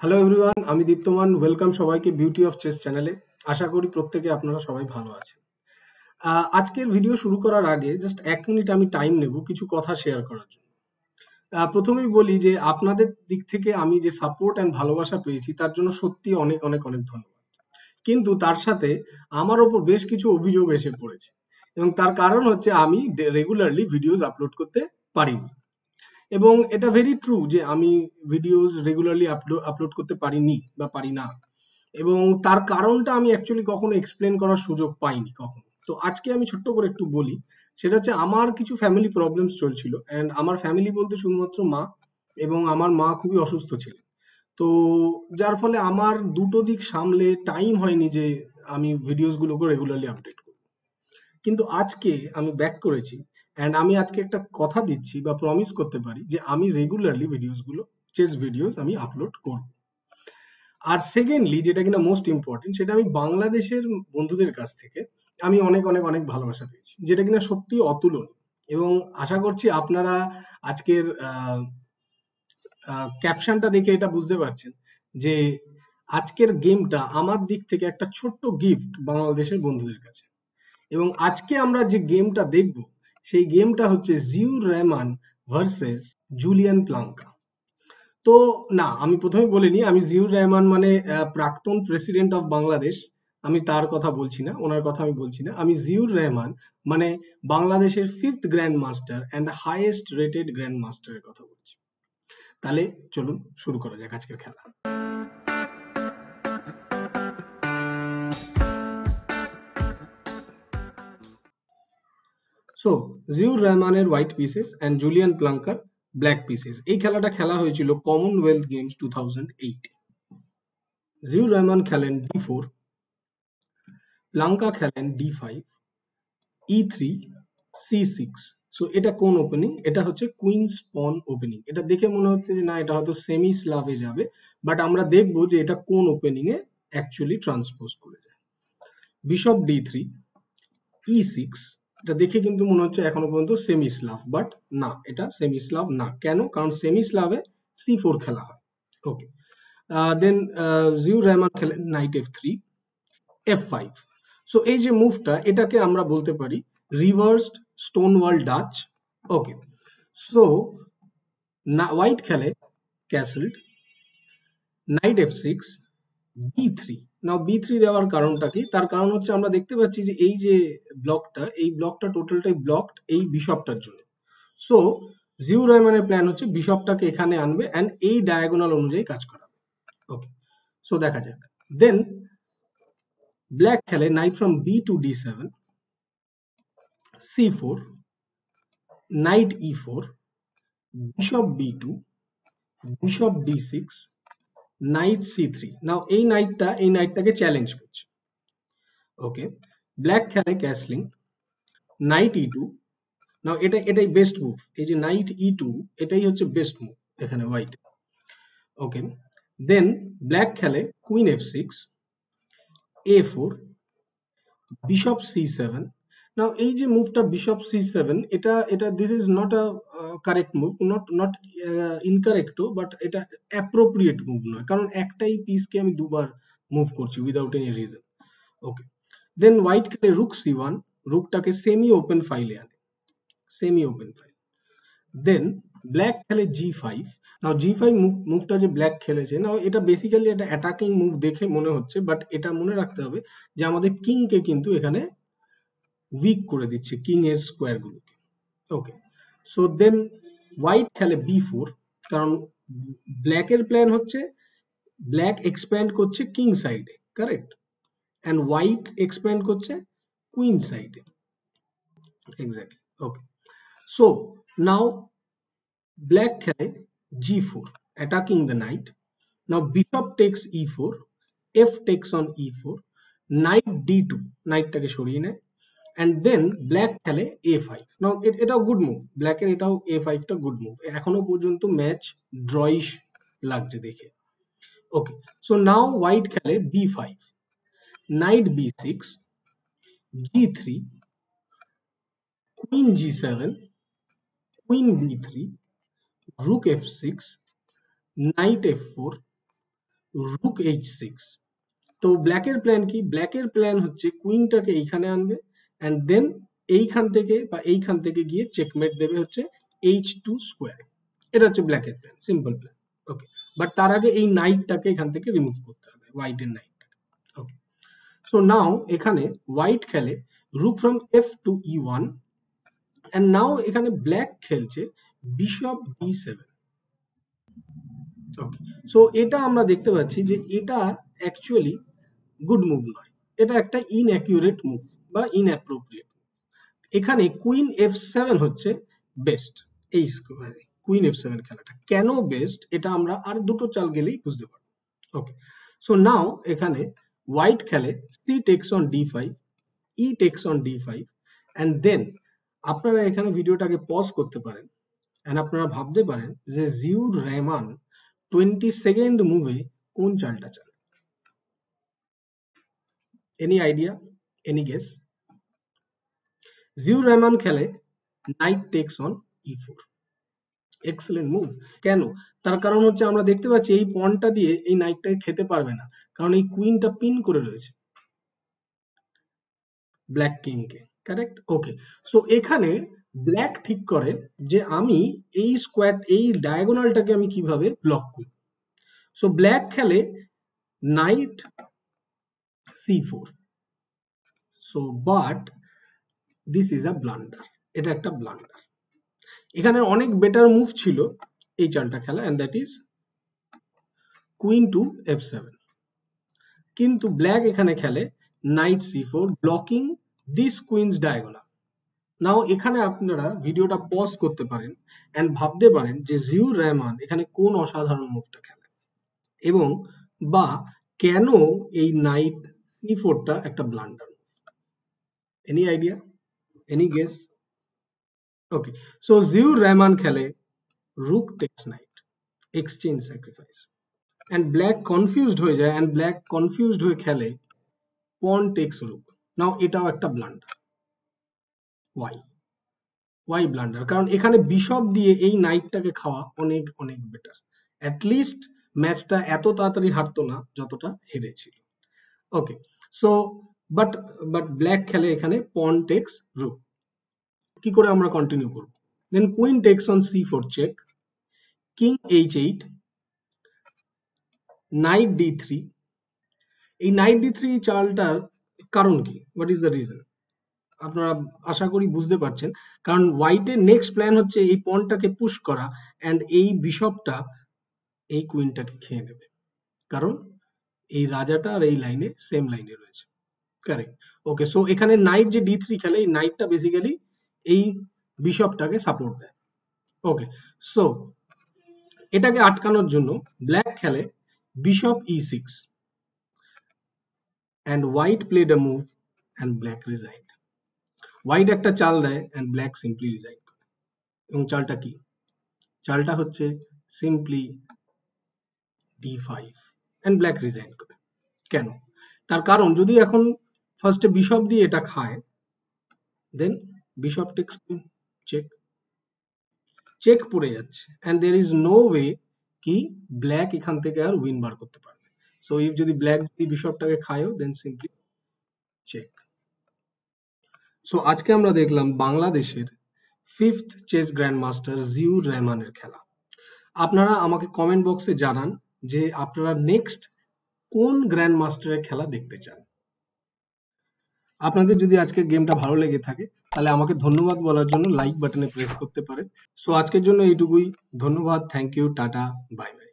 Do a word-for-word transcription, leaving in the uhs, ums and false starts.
Hello everyone, আমি Diptaman. Welcome সবাইকে beauty of chess চ্যানেলে। আশা করি প্রত্যেকে আপনারা সবাই ভালো আছেন। আজকের ভিডিও শুরু করার আগে জাস্ট এক মিনিট আমি টাইম নেব কিছু কথা শেয়ার করার জন্য। প্রথমেই বলি যে আপনাদের দিক থেকে আমি যে সাপোর্ট এন্ড ভালোবাসা পেয়েছি তার জন্য সত্যি অনেক অনেক অনেক ধন্যবাদ। কিন্তু তার সাথে আমার ওপর বেশ কিছু অভিযোগ এসে পড়েছে এবং তার কারণ হচ্ছে আমি রেগুলারলি ভিডিওস আপলোড করতে পারিনি, এবং এটা ভেরি ট্রু যে আমি ভিডিওস রেগুলারলি আপলোড করতে পারিনি বা পারি না, এবং তার কারণটা আমি অ্যাকচুয়ালি কখনো এক্সপ্লেন করার সুযোগ পাইনি কখনো। তো আজকে আমি ছোট্ট করে একটু বলি, সেটা হচ্ছে আমার কিছু ফ্যামিলি প্রবলেমস চলছিল। অ্যান্ড আমার ফ্যামিলি বলতে শুধুমাত্র মা, এবং আমার মা খুবই অসুস্থ ছিলেন, তো যার ফলে আমার দুটো দিক সামলে টাইম হয়নি যে আমি ভিডিওসগুলোকে রেগুলারলি আপডেট করব। কিন্তু আজকে আমি ব্যাক করেছি অ্যান্ড আমি আজকে একটা কথা দিচ্ছি বা প্রমিস করতে পারি যে আমি রেগুলারলি ভিডিওসগুলো চেস ভিডিওস আমি আপলোড করব। আর সেকেন্ডলি, যেটা কিনা মোস্ট ইম্পর্টেন্ট, সেটা আমি বাংলাদেশের বন্ধুদের কাছ থেকে আমি অনেক অনেক অনেক ভালোবাসা পেয়েছি, যেটা কিনা সত্যি অতুলনীয়, এবং আশা করছি আপনারা আজকের ক্যাপশনটা দেখে এটা বুঝতে পারছেন যে আজকের গেমটা আমার দিক থেকে একটা ছোট্ট গিফট বাংলাদেশের বন্ধুদের কাছে। এবং আজকে আমরা যে গেমটা দেখব সেই গেমটা হচ্ছে Ziaur Rahman versus Julian Planka. তো না, আমি প্রথমে বলিনি আমি জিউর রহমান মানে প্রাক্তন প্রেসিডেন্ট অফ বাংলাদেশ, আমি তার কথা বলছি না, ওনার কথা আমি বলছি না। আমি জিউর রহমান মানে বাংলাদেশের fifth grand master and highest rated grand মাস্টারের কথা বলছি। তাহলে চলুন শুরু করা যাক আজকের খেলা। সো জিউর রহমানের হোয়াইট পিসেস অ্যান্ড জুলিয়ান প্লাঙ্কার ব্ল্যাক পিসেস। এই খেলাটা খেলা হয়েছিল Commonwealth Games two thousand eight. Ziaur Rahman খেলেন ডি ফোর, প্লাঙ্কা খেলেন D five, E three, C six. So এটা কোন ওপেনিং? এটা হচ্ছে কুইন স্পন ওপেনিং। এটা দেখে মনে হচ্ছে যে না, এটা হয়তো সেমি স্লাভে যাবে, বাট আমরা দেখব যে এটা কোন ওপেনিং এ অ্যাকচুয়ালি ট্রান্সপোজ করে যায়। Bishop D three, E six, এটা দেখে কিন্তু মনে হচ্ছে এখনো পর্যন্ত সেমি স্লাভ, বাট না, এটা সেমি স্লাভ না। কেন? কারণ সেমি স্লাভে সি ফোর খেলা হয়। ওকে, দেন জিউর রহমান খেলেন knight F three, F five. So এই যে মুভটা, এটাকে আমরা বলতে পারি reversed stone wall Dutch. Okay, so না হোয়াইট খেলে castled, knight F six, B three. Now B three দেওয়ার কারণটা কি? তার কারণ হচ্ছে আমরা দেখতে পাচ্ছি যে এই যে ব্লকটা, এই ব্লকটা টোটালটাই ব্লকড এই বিশপটার জন্য। সো জিউর রহমানের প্ল্যান হচ্ছে বিশপটাকে এখানে আনবে এন্ড এই ডায়াগোনাল অনুযায়ী কাজ করাবে। ওকে, সো দেখা যাক। দেন ব্ল্যাক খেলে knight from B two D seven, C four, knight E four, bishop B two, bishop D six, knight C three. Now এই নাইটটা, এই নাইটটাকে চ্যালেঞ্জ করছে। ওকে, ব্ল্যাক খেলে castling, knight E two. Now এটা এটাই best move, এই যে নাইট ই টু, এটাই হচ্ছে বেস্ট মুভ এখানে হোয়াইট। ওকে, দেন ব্ল্যাক খেলে queen F six, A four, bishop C seven. Now এই যে মুভটা বিশপ সি সেভেন, এটা এটা this is not a correct move, not not incorrect, but এটা অ্যাপ্রোপ্রিয়েট মুভ নয়, কারণ একটাই পিসকে আমি দুবার মুভ করছি without any reason. Okay, then white খেলে রুক সি ওয়ান, রুকটাকে সেমি ওপেন ফাইলে আনে, semi open file. Then black খেলে জি ফাইভ। নাও জি ফাইভ মুভটা যে ব্ল্যাক খেলেছে, নাও এটা বেসিক্যালি একটা অ্যাটাকিং মুভ দেখে মনে হচ্ছে, বাট এটা মনে রাখতে হবে যে আমাদের কিংকে কিন্তু এখানে উইক করে দিচ্ছে, কিং এর স্কোয়ার গুলোকে। ওকে, সো দেন হোয়াইট খেলে বি ফোর, কারণ ব্ল্যাকের প্ল্যান হচ্ছে ব্ল্যাক এক্সপ্যান্ড করছে কিং সাইডে, কারেক্ট, এন্ড হোয়াইট এক্সপ্যান্ড করছে কুইন সাইডে, exactly. Okay, so now black খেলে G four, attacking the knight. Now bishop takes E four, F takes on E four, knight D two, নাইটটাকে সরিয়ে নেয়। And then black খেলে A five. Now এটাও good move, ব্ল্যাকের এটাও A five টা good move, এখনো পর্যন্ত ম্যাচ ড্রইশ লাগছে দেখে। ওকে, সো নাও হোয়াইট খেলে B five, knight B six, G three, queen G seven, queen B three, rook F six, knight F four, rook H six. তো ব্ল্যাকের plan কি? ব্ল্যাকের plan হচ্ছে কুইনটাকে এইখানে আনবে এন্ড দেন এইখান থেকে বা এইখান থেকে গিয়ে চেকমেট দেবে হচ্ছে এইচ টু স্কয়ার। এটা হচ্ছে ব্ল্যাকের plan, simple plan. Okay, but তার আগে এই নাইটটাকে এখান থেকে রিমুভ করতে হবে, হোয়াইট এর নাইটটাকে। ওকে, সো নাও এখানে হোয়াইট খেলে rook from F two E one and now এখানে ব্ল্যাক খেলছে bishop B seven. Okay, so এটা আমরা দেখতে পাচ্ছি যে এটা অ্যাকচুয়ালি গুড মুভ নয়, এটা একটা ইনঅ্যাকিউরেট মুভ বা ইনঅ্যাপ্রোপ্রিয়েট। এখানে কুইন এফ সেভেন হচ্ছে বেস্ট এই স্কোয়ারে, কুইন এফ সেভেন খেলাটা কেন বেস্ট এটা আমরা আর দুটো চাল গেলেই বুঝতে পারব। ওকে, সো নাও এখানে হোয়াইট খেলে C takes on D five, E takes on D five and then আপনারা এখানে ভিডিওটাকে পজ করতে পারেন এন্ড আপনারা ভাবতে পারেন যে জিউর রহমান টোয়েন্টি সেকেন্ড মুভে কোন চালটা চাল? Any idea, any guess? Ziaur Rahman খেলে knight takes on E four. Excellent move. কেন? তার কারণ হচ্ছে আমরা দেখতে পাচ্ছি এই পনটা দিয়ে এই নাইটটাকে খেতে পারবে না, কারণ এই কুইনটা পিন করে রয়েছে ব্ল্যাক কিংকে, কারেক্ট? ওকে, সো এখানে ব্ল্যাক ঠিক করে যে আমি এই স্কোয়ার এই ডায়াগোনালটাকে আমি কিভাবে ব্লক করি। সো ব্ল্যাক খেলে knight C four, so but this is a blunder, এটা একটা ব্লান্ডার। এখানে অনেক বেটার মুভ ছিল এই চালটা খেলা and that is queen to F seven, কিন্তু ব্ল্যাক এখানে খেলে knight C four blocking this queen's diagonal. Now এখানে আপনারা ভিডিওটা পজ করতে পারেন এন্ড ভাবতে পারেন যে জিউর রহমান এখানে কোন অসাধারণ মুভটা খেলে এবং বা কেন এই নাইট সি ফোরটা একটা blunder. Any idea, any guess? Okay, so Ziaur Rahman খেলে rook takes knight, exchange sacrifice and black confused হয়ে যায় এন্ড ব্ল্যাক কনফিউজড হয়ে খেলে পন টেকস রুক। নাও এটাও একটা ব্লান্ডার। Y Y blunder? কারণ এখানে বিশপ দিয়ে এই নাইটটাকে খাওয়া অনেক অনেক বেটার, অ্যাট লিস্ট ম্যাচটা এত তাড়াতাড়ি হারতো না যতটা হেরেছিল। Okay, so but but black খেলে এখানে পন টেকস রুক। কি করে আমরা কন্টিনিউ করব? Then queen takes on C four check, king H eight, knight D three. এই নাইট ডি থ্রি চালটার কারণ কি? What is the reason? আপনারা আশা করি বুঝতে পারছেন, কারণ হোয়াইটের নেক্সট প্ল্যান হচ্ছে এই পনটাকে পুশ করা এন্ড এই বিশপটা এই কুইনটাকে খেয়ে নেবে, কারণ এই রাজাটা আর এই লাইনে সেম লাইনে রয়েছে, কারেক্ট? ওকে, সো এখানে নাইট যে ডি থ্রি খেলে এই নাইটটা বেসিক্যালি এই বিশপটাকে সাপোর্ট দেয়। ওকে, সো এটাকে আটকানোর জন্য ব্ল্যাক খেলে bishop E six and white played a move and black resigned. White একটা চাল দেয় and black simply resigned করে। এবং চালটা কি? চালটা হচ্ছে simply D five and black resigned করে। কেন? তার কারণ যদি এখন ফার্স্টে বিশপ দিয়ে এটা খায়, then bishop takes queen check, check পড়ে যাচ্ছে and there is no way কি black এখান থেকে আর win বার করতে পারে। So if যদি black বিশপটাকে খায়ও then simply check. So আজকে আমরা দেখলাম বাংলাদেশের ফিফথ চেস গ্র্যান্ডমাস্টার জিউর রহমানের খেলা। আপনারা আমাকে কমেন্ট বক্সে জানান যে আপনারা নেক্সট কোন গ্র্যান্ডমাস্টারের খেলা দেখতে চান। আপনাদের যদি আজকের গেমটা ভালো লেগে থাকে তাহলে আমাকে ধন্যবাদ বলার জন্য লাইক বাটনে প্রেস করতে পারেন। সো আজকের জন্য এইটুকুই। ধন্যবাদ, thank you, tata, bye by.